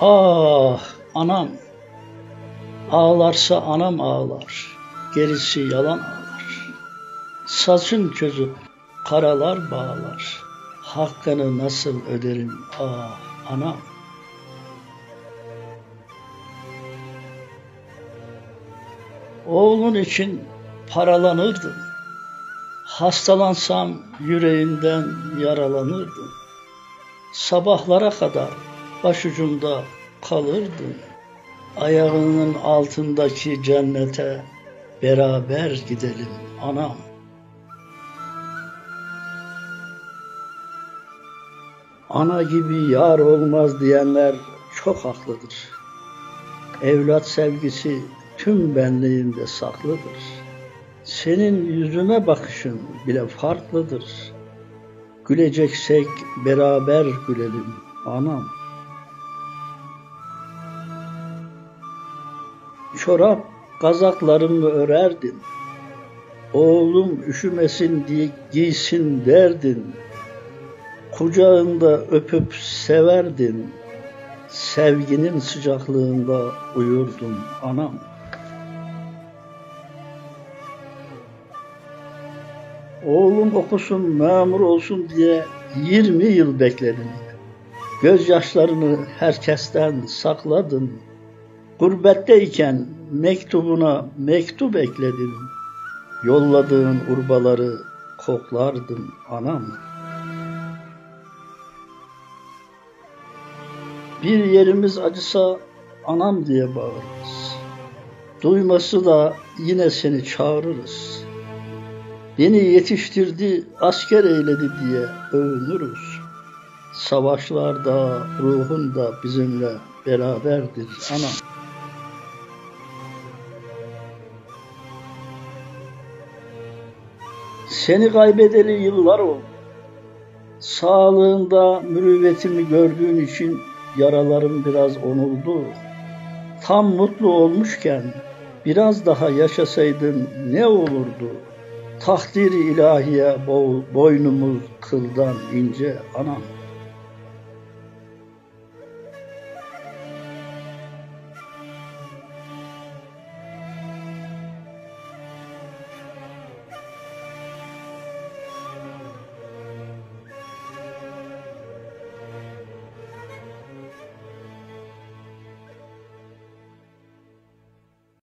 Ah anam, ağlarsa anam ağlar, gerisi yalan ağlar. Saçın közü karalar bağlar, hakkını nasıl öderim ah anam. Oğlun için paralanırdım, hastalansam yüreğinden yaralanırdım. Sabahlara kadar başucumda kalırdın, ayağının altındaki cennete beraber gidelim anam. Ana gibi yar olmaz diyenler çok haklıdır. Evlat sevgisi tüm benliğimde saklıdır. Senin yüzüme bakışın bile farklıdır. Güleceksek beraber gülelim anam. Çorap kazaklarımı örerdin, oğlum üşümesin diye giysin derdin, kucağında öpüp severdin, sevginin sıcaklığında uyurdun anam. Oğlum okusun, memur olsun diye 20 yıl bekledim, gözyaşlarını herkesten sakladım. Gurbetteyken mektubuna mektup ekledim, yolladığın urbaları koklardım anam. Bir yerimiz acısa anam diye bağırırız, duyması da yine seni çağırırız. Beni yetiştirdi, asker eyledi diye övünürüz. Savaşlarda ruhun da bizimle beraberdir anam. Seni kaybedeli yıllar oldu. Sağlığında mürüvvetimi gördüğün için yaralarım biraz onuldu. Tam mutlu olmuşken biraz daha yaşasaydın ne olurdu? Takdir-i ilahiye boynumuz kıldan ince anam.